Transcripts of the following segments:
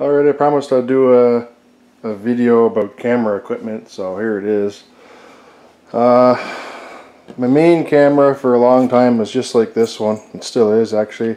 Alright, I promised I'd do a video about camera equipment, so here it is. My main camera for a long time was just like this one. It still is, actually.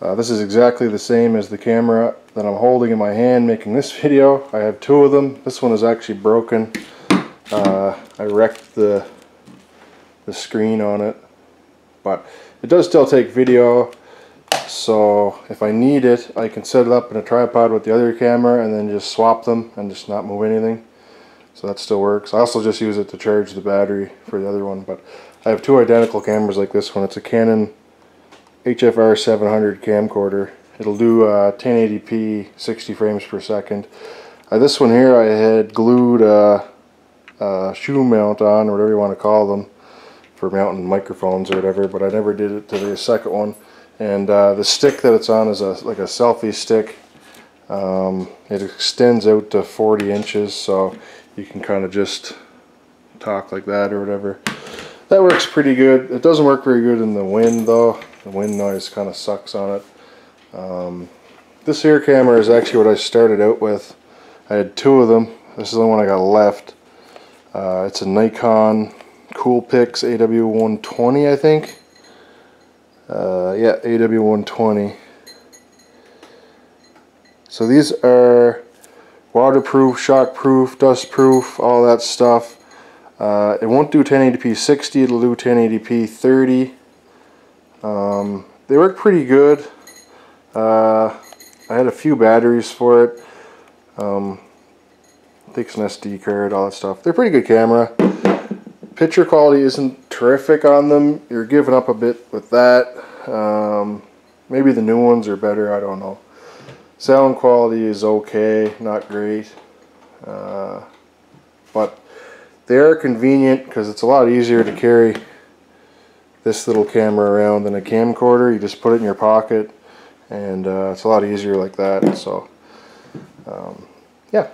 This is exactly the same as the camera that I'm holding in my hand making this video. I have two of them. This one is actually broken. I wrecked the screen on it, but it does still take video. So if I need it, I can set it up in a tripod with the other camera and then just swap them and just not move anything. So that still works. I also just use it to charge the battery for the other one, but I have two identical cameras like this one. It's a Canon HFR 700 camcorder. It'll do 1080p 60 frames per second. This one here I had glued a shoe mount on, or whatever you want to call them, for mounting microphones or whatever, but I never did it to the second one. And the stick that it's on is like a selfie stick. It extends out to 40 inches, so you can kind of just talk like that or whatever. That works pretty good. It doesn't work very good in the wind though. The wind noise kind of sucks on it. This here camera is actually what I started out with. I had two of them. This is the one I got left. It's a Nikon Coolpix AW120, I think. Yeah, AW120. So these are waterproof, shockproof, dustproof, all that stuff. It won't do 1080p 60, it'll do 1080p 30. They work pretty good. I had a few batteries for it. Takes an SD card, all that stuff. They're a pretty good camera. Picture quality isn't terrific on them. You're giving up a bit with that. Maybe the new ones are better, I don't know. Sound quality is okay, not great. But they are convenient because it's a lot easier to carry this little camera around than a camcorder. You just put it in your pocket and it's a lot easier like that. So yeah.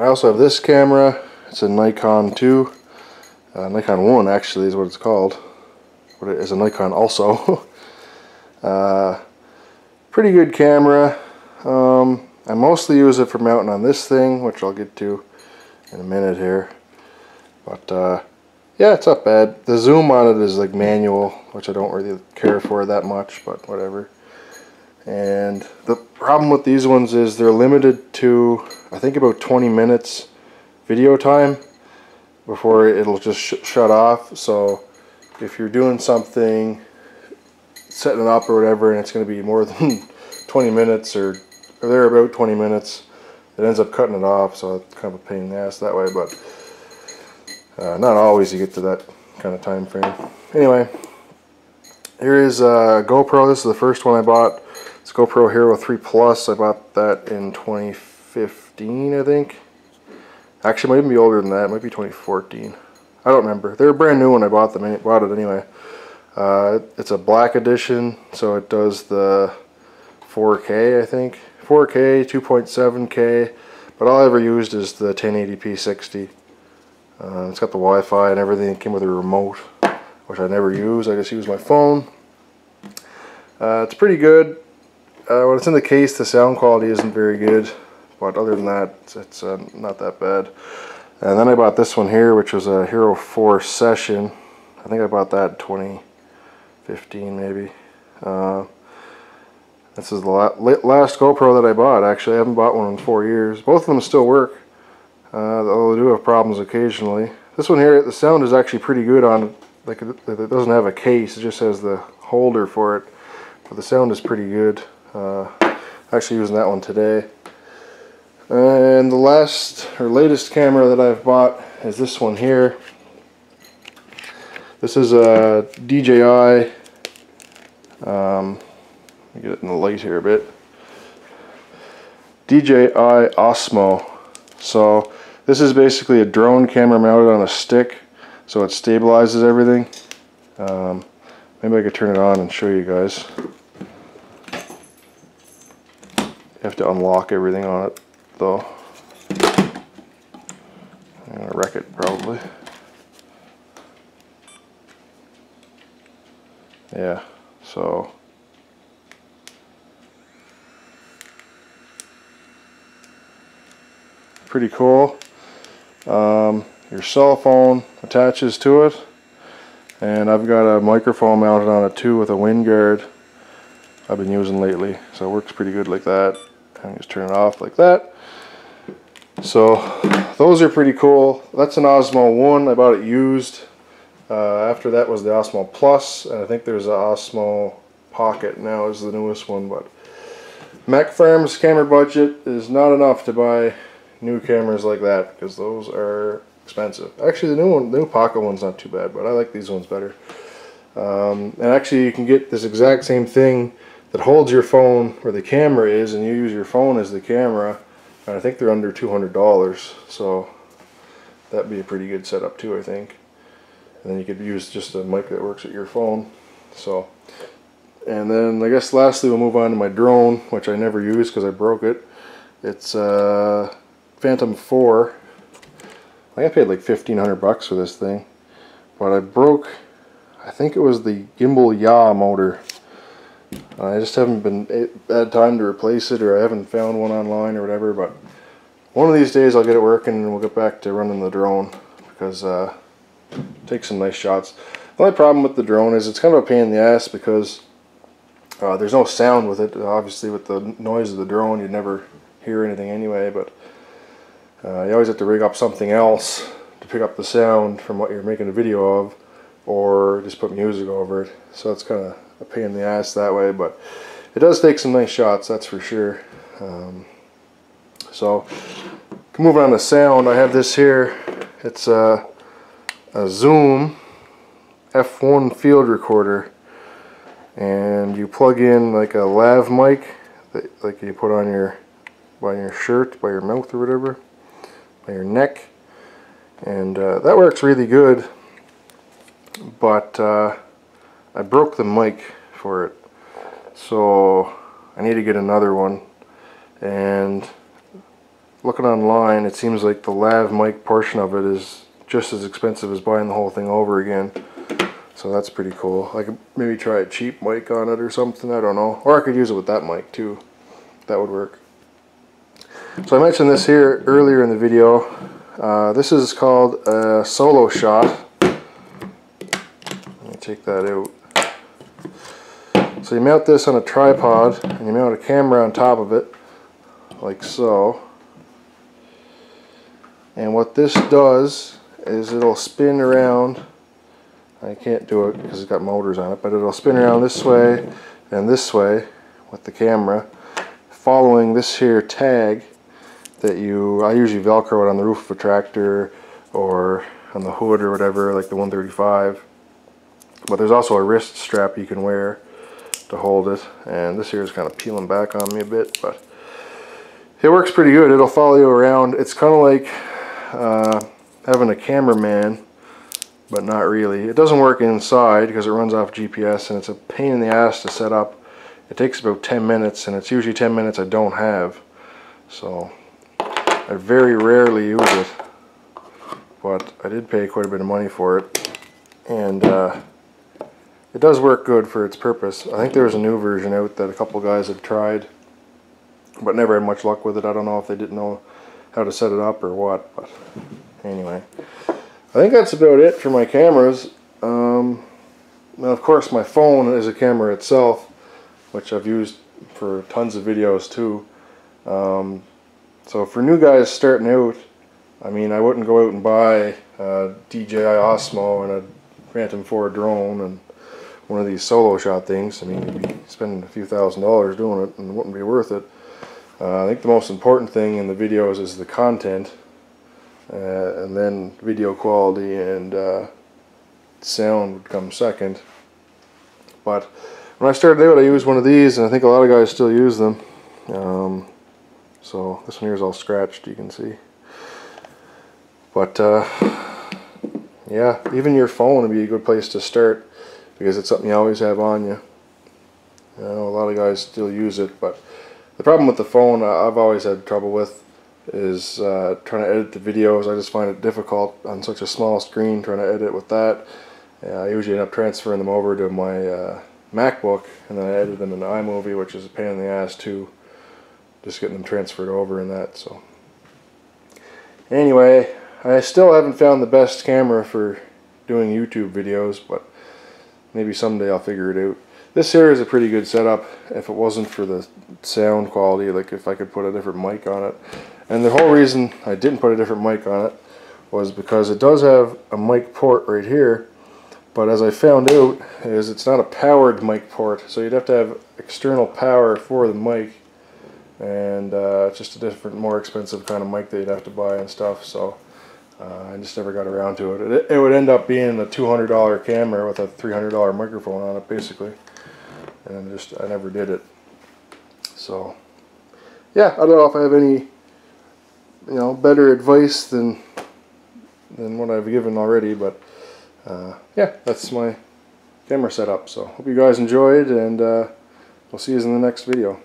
I also have this camera. It's a Nikon 2. Nikon 1 actually is what it's called, but it is a Nikon also. Pretty good camera. I mostly use it for mounting on this thing, which I'll get to in a minute here, but yeah, it's not bad. The zoom on it is like manual, which I don't really care for that much, but whatever. And the problem with these ones is they're limited to, I think, about 20 minutes video time before it'll just shut off. So if you're doing something, setting it up or whatever, and it's going to be more than 20 minutes or they're about 20 minutes, it ends up cutting it off. So it's kind of a pain in the ass that way, but not always you get to that kind of time frame. Anyway, here is GoPro. This is the first one I bought. It's GoPro Hero 3 Plus. I bought that in 2015, I think. Actually, it might be older than that. It might be 2014. I don't remember. They were brand new when I bought them. Bought it anyway. It's a black edition, so it does the 4K, I think. 4K, 2.7K, but all I ever used is the 1080p 60. It's got the Wi-Fi and everything. It came with a remote, which I never use. I just use my phone. It's pretty good. When it's in the case, the sound quality isn't very good, but other than that, it's not that bad. And then I bought this one here, which was a Hero 4 Session. I think I bought that in 2015, maybe. This is the last GoPro that I bought, actually. I haven't bought one in 4 years. Both of them still work, although they do have problems occasionally. This one here, the sound is actually pretty good on it. Like, it doesn't have a case, it just has the holder for it. But the sound is pretty good. Actually using that one today. And the latest camera that I've bought is this one here. This is a DJI, let me get it in the light here a bit, DJI Osmo. So this is basically a drone camera mounted on a stick, so it stabilizes everything. Maybe I could turn it on and show you guys. You have to unlock everything on it though. I'm going to wreck it probably. Yeah, so pretty cool. Your cell phone attaches to it, and I've got a microphone mounted on it too with a wind guard I've been using lately, so it works pretty good like that. I can just turn it off like that. So those are pretty cool. That's an Osmo 1. I bought it used. After that was the Osmo Plus, and I think there's an Osmo Pocket now is the newest one. But MacFarm's camera budget is not enough to buy new cameras like that because those are expensive. Actually, the new one, the new Pocket one's not too bad, but I like these ones better. And actually, you can get this exact same thing that holds your phone where the camera is, and you use your phone as the camera. And I think they're under $200, so that'd be a pretty good setup too, I think. And then you could use just a mic that works with your phone. So, and then I guess lastly we'll move on to my drone, which I never use because I broke it. It's a Phantom 4. I think I paid like $1,500 for this thing, but I broke, I think it was the gimbal yaw motor. I just haven't had time to replace it, or I haven't found one online or whatever, but one of these days I'll get it working and we'll get back to running the drone, because it takes some nice shots. The only problem with the drone is it's kind of a pain in the ass because there's no sound with it. Obviously with the noise of the drone you'd never hear anything anyway, but you always have to rig up something else to pick up the sound from what you're making a video of, or just put music over it. So it's kind of a pain in the ass that way, but it does take some nice shots, that's for sure. So moving on to sound, I have this here. It's a Zoom F1 field recorder, and you plug in like a lav mic that like you put on your by your shirt, by your mouth or whatever, by your neck, and that works really good, but I broke the mic for it, so I need to get another one. And looking online, it seems like the lav mic portion of it is just as expensive as buying the whole thing over again, so that's pretty cool. I could maybe try a cheap mic on it or something, I don't know, or I could use it with that mic too, that would work. So I mentioned this here earlier in the video. This is called a Solo Shot. Let me take that out. So you mount this on a tripod and you mount a camera on top of it like so, and what this does is it'll spin around. I can't do it because it's got motors on it, but it'll spin around this way and this way with the camera following this here tag that I usually velcro it on the roof of a tractor or on the hood or whatever, like the 135, but there's also a wrist strap you can wear to hold it, and this here is kind of peeling back on me a bit, but it works pretty good. It'll follow you around. It's kind of like having a cameraman, but not really. It doesn't work inside because it runs off GPS and it's a pain in the ass to set up. It takes about 10 minutes and it's usually 10 minutes I don't have, so I very rarely use it, but I did pay quite a bit of money for it, and it does work good for its purpose. I think there was a new version out that a couple guys have tried, but never had much luck with it. I don't know if they didn't know how to set it up or what, but anyway. I think that's about it for my cameras. Now of course my phone is a camera itself, which I've used for tons of videos too. So for new guys starting out, I mean, I wouldn't go out and buy a DJI Osmo and a Phantom 4 drone and one of these Solo Shot things. I mean, you'd be spending a few $1,000s doing it and it wouldn't be worth it. I think the most important thing in the videos is the content, and then video quality and sound would come second. But when I started out I used one of these, and I think a lot of guys still use them. So this one here is all scratched, you can see, but yeah, even your phone would be a good place to start, because it's something you always have on you. I know a lot of guys still use it, but the problem with the phone I've always had trouble with is trying to edit the videos. I just find it difficult on such a small screen trying to edit with that. I usually end up transferring them over to my MacBook, and then I edit them in iMovie, which is a pain in the ass too, just getting them transferred over in that. So Anyway, I still haven't found the best camera for doing YouTube videos, but maybe someday I'll figure it out. This here is a pretty good setup if it wasn't for the sound quality, like if I could put a different mic on it. And the whole reason I didn't put a different mic on it was because it does have a mic port right here, but as I found out, is it's not a powered mic port, so you'd have to have external power for the mic, and it's just a different, more expensive kind of mic that you'd have to buy and stuff, so I just never got around to it. It would end up being a $200 camera with a $300 microphone on it, basically, and I never did it. So, yeah, I don't know if I have any, better advice than what I've given already, but yeah, that's my camera setup. So hope you guys enjoyed, and we'll see you in the next video.